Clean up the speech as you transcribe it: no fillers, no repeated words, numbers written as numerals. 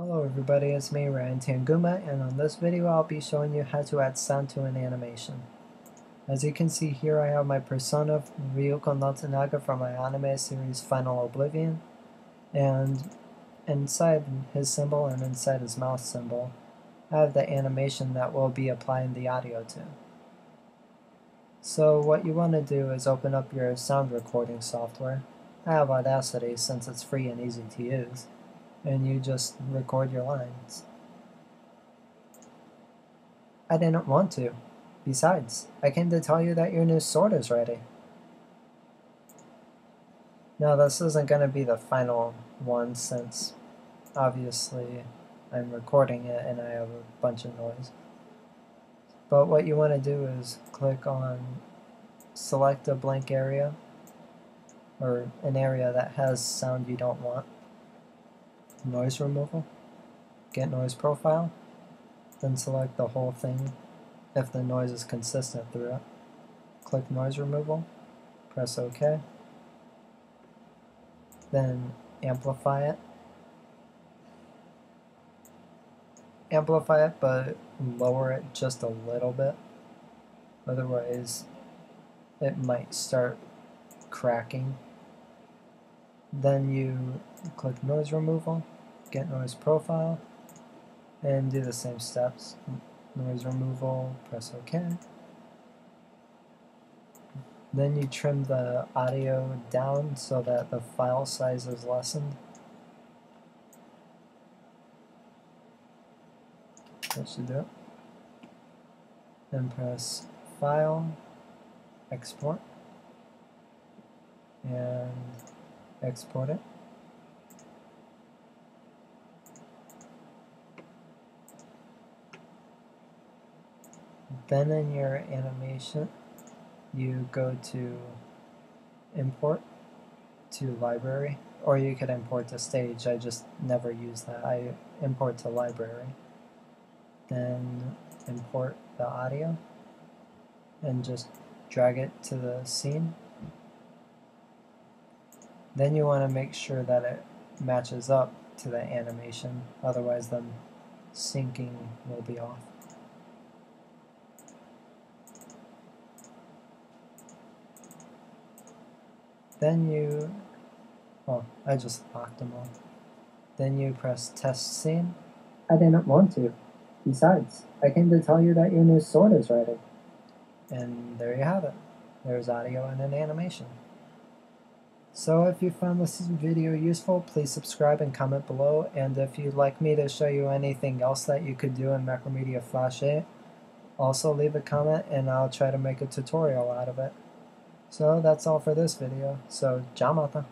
Hello everybody, it's me Ryan Tanguma, and on this video I'll be showing you how to add sound to an animation. As you can see here, I have my Persona Ryuko Natsunaga from my anime series Final Oblivion, and inside his symbol and inside his mouth symbol I have the animation that we'll be applying the audio to. So what you want to do is open up your sound recording software. I have Audacity since it's free and easy to use. And you just record your lines. I didn't want to. Besides, I came to tell you that your new sword is ready. Now this isn't going to be the final one since obviously I'm recording it and I have a bunch of noise. But what you want to do is click on select a blank area or an area that has sound you don't want. Noise removal, get noise profile, then select the whole thing if the noise is consistent through it. Click noise removal, press OK, then amplify it. Amplify it, but lower it just a little bit, otherwise it might start cracking. Then you click noise removal, get noise profile, and do the same steps. Noise removal, press OK. Then you trim the audio down so that the file size is lessened. That should do it. Then press File, Export, and export it. Then in your animation you go to import to library, or you could import to stage. I just never use that. I import to library, then import the audio and just drag it to the scene. Then you want to make sure that it matches up to the animation, otherwise the syncing will be off. Then you, oh, I just locked them all. Then you press test scene. I didn't want to. Besides, I came to tell you that your new sword is ready. And there you have it. There's audio and an animation. So if you found this video useful, please subscribe and comment below, and if you'd like me to show you anything else that you could do in Macromedia Flash A, also leave a comment and I'll try to make a tutorial out of it. So that's all for this video, so jamata.